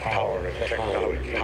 power and technology.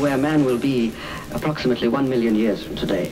Where man will be approximately 1 million years from today.